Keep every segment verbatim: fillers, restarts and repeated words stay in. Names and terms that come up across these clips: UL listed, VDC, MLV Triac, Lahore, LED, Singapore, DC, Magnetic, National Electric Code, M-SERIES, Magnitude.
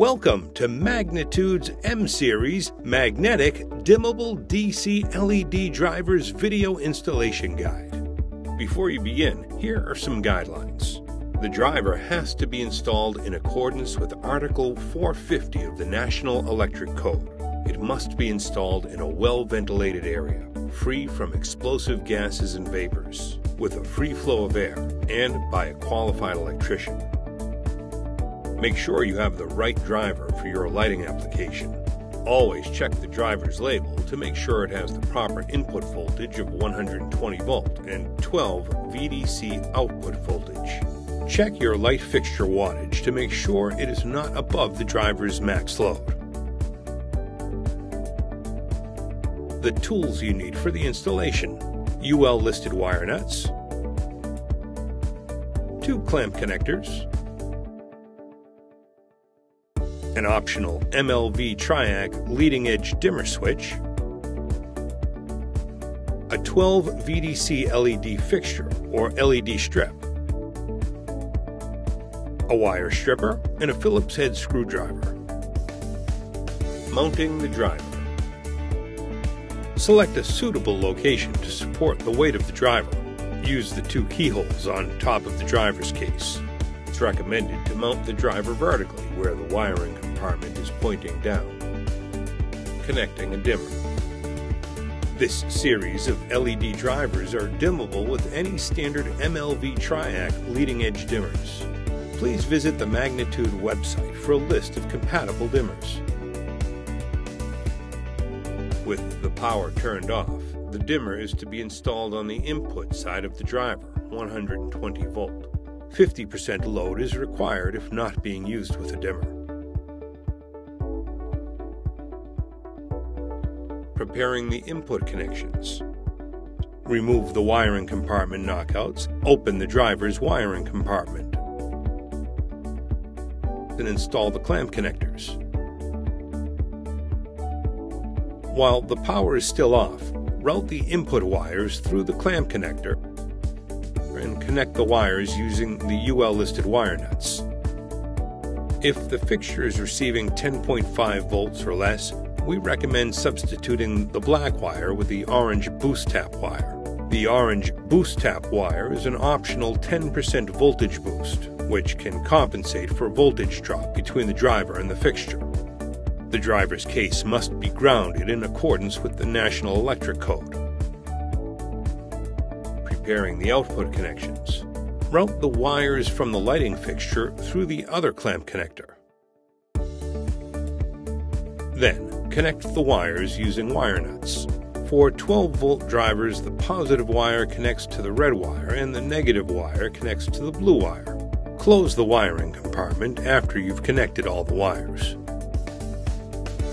Welcome to Magnitude's M Series Magnetic Dimmable D C L E D Drivers Video Installation Guide. Before you begin, here are some guidelines. The driver has to be installed in accordance with Article four fifty of the National Electric Code. It must be installed in a well-ventilated area, free from explosive gases and vapors, with a free flow of air, and by a qualified electrician. Make sure you have the right driver for your lighting application. Always check the driver's label to make sure it has the proper input voltage of one hundred twenty volt and twelve V D C output voltage. Check your light fixture wattage to make sure it is not above the driver's max load. The tools you need for the installation: U L listed wire nuts, two clamp connectors, an optional M L V Triac leading edge dimmer switch, a twelve V D C L E D fixture or L E D strip, a wire stripper, and a Phillips head screwdriver. Mounting the driver. Select a suitable location to support the weight of the driver. Use the two keyholes on top of the driver's case. It's recommended to mount the driver vertically where the wiring compartment is pointing down. Connecting a dimmer. This series of L E D drivers are dimmable with any standard M L V Triac leading edge dimmers. Please visit the Magnitude website for a list of compatible dimmers. With the power turned off, the dimmer is to be installed on the input side of the driver, one hundred twenty volt. fifty percent load is required if not being used with a dimmer. Preparing the input connections. Remove the wiring compartment knockouts. Open the driver's wiring compartment and install the clamp connectors. While the power is still off, route the input wires through the clamp connector and connect the wires using the U L listed wire nuts. If the fixture is receiving ten point five volts or less, we recommend substituting the black wire with the orange boost tap wire. The orange boost tap wire is an optional ten percent voltage boost, which can compensate for voltage drop between the driver and the fixture. The driver's case must be grounded in accordance with the National Electric Code. Preparing the output connections. Route the wires from the lighting fixture through the other clamp connector. Then, connect the wires using wire nuts. For twelve volt drivers, the positive wire connects to the red wire and the negative wire connects to the blue wire. Close the wiring compartment after you've connected all the wires.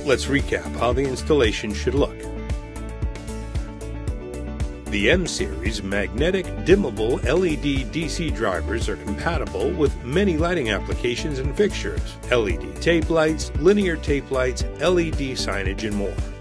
Let's recap how the installation should look. The M Series magnetic dimmable L E D D C drivers are compatible with many lighting applications and fixtures: L E D tape lights, linear tape lights, L E D signage, and more.